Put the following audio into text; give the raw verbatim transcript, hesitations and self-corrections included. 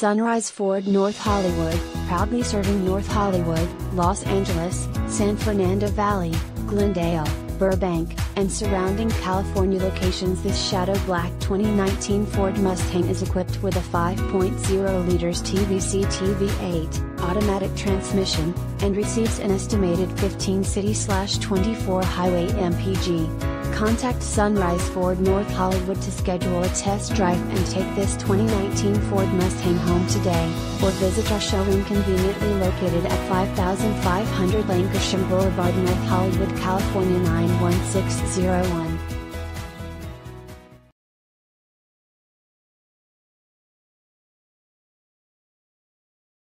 Sunrise Ford North Hollywood, proudly serving North Hollywood, Los Angeles, San Fernando Valley, Glendale, Burbank, and surrounding California locations. This shadow black twenty nineteen Ford Mustang is equipped with a five point oh liters T V C T V eight automatic transmission, and receives an estimated fifteen city slash twenty-four highway M P G. Contact Sunrise Ford North Hollywood to schedule a test drive and take this twenty nineteen Ford Mustang home today, or visit our showroom conveniently located at fifty-five hundred Lankershim Boulevard, North Hollywood, California nine one six oh one.